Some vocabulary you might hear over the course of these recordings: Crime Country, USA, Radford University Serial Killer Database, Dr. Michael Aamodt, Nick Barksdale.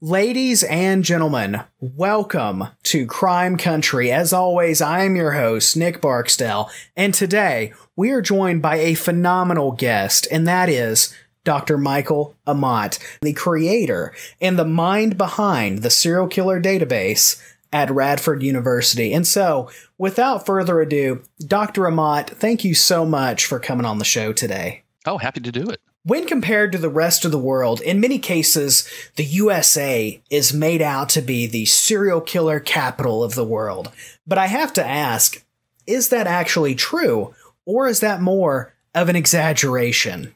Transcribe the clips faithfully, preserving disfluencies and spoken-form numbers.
Ladies and gentlemen, welcome to Crime Country. As always, I am your host, Nick Barksdale, and today we are joined by a phenomenal guest, and that is Doctor Michael Aamodt, the creator and the mind behind the Serial Killer Database at Radford University. And so, without further ado, Doctor Aamodt, thank you so much for coming on the show today. Oh, happy to do it. When compared to the rest of the world, in many cases, the U S A is made out to be the serial killer capital of the world. But I have to ask, is that actually true, or is that more of an exaggeration?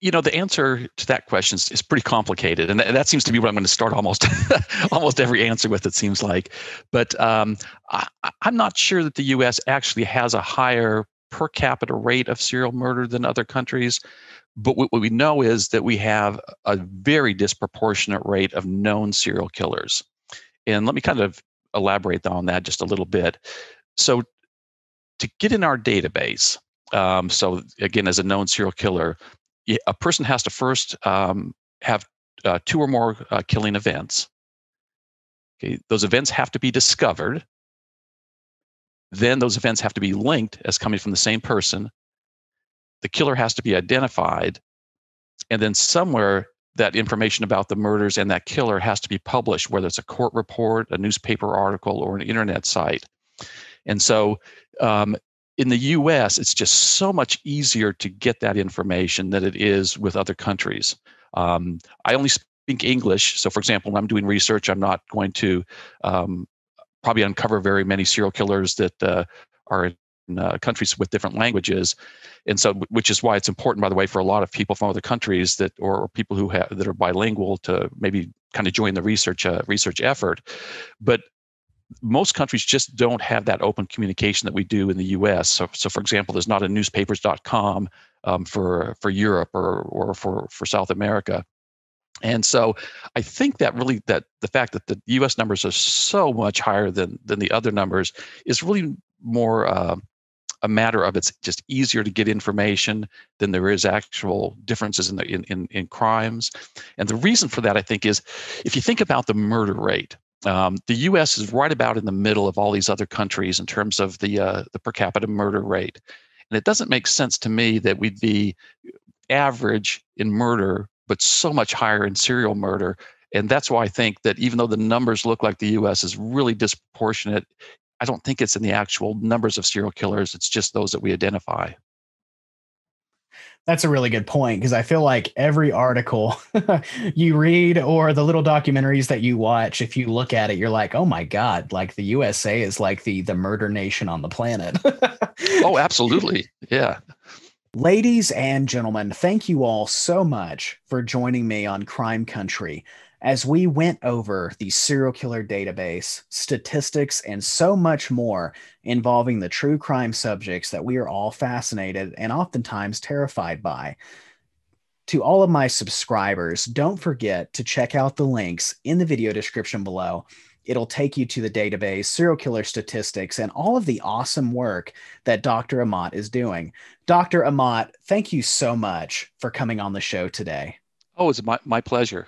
You know, the answer to that question is, is pretty complicated, and th that seems to be what I'm going to start almost almost every answer with, it seems like. But um, I, I'm not sure that the U S actually has a higher per capita rate of serial murder than other countries. But what we know is that we have a very disproportionate rate of known serial killers. And let me kind of elaborate on that just a little bit. So to get in our database, um, so again, as a known serial killer, a person has to first um, have uh, two or more uh, killing events. Okay, those events have to be discovered. Then those events have to be linked as coming from the same person. The killer has to be identified, and then somewhere that information about the murders and that killer has to be published, whether it's a court report, a newspaper article, or an internet site. And so um, in the U S, it's just so much easier to get that information than it is with other countries. Um, I only speak English. So for example, when I'm doing research, I'm not going to um, probably uncover very many serial killers that uh, are in Uh, countries with different languages, and so which is why it's important, by the way, for a lot of people from other countries that or people who have that are bilingual to maybe kind of join the research uh, research effort. But most countries just don't have that open communication that we do in the U S. So, so for example, there's not a newspapers dot com um, for for Europe or or for for South America. And so I think that really that the fact that the U S numbers are so much higher than than the other numbers is really more uh, a matter of it's just easier to get information than there is actual differences in the in, in in crimes. And the reason for that, I think, is if you think about the murder rate, um, the U S is right about in the middle of all these other countries in terms of the uh, the per capita murder rate. And it doesn't make sense to me that we'd be average in murder, but so much higher in serial murder. And that's why I think that even though the numbers look like the U S is really disproportionate, I don't think it's in the actual numbers of serial killers. It's just those that we identify. That's a really good point, because I feel like every article you read or the little documentaries that you watch, if you look at it, you're like, oh my God, like the U S A is like the, the murder nation on the planet. Oh, absolutely. Yeah. Ladies and gentlemen, thank you all so much for joining me on Crime Country, as we went over the serial killer database, statistics, and so much more involving the true crime subjects that we are all fascinated and oftentimes terrified by. To all of my subscribers, don't forget to check out the links in the video description below. It'll take you to the database, serial killer statistics, and all of the awesome work that Doctor Aamodt is doing. Doctor Aamodt, thank you so much for coming on the show today. Oh, it's my, my pleasure.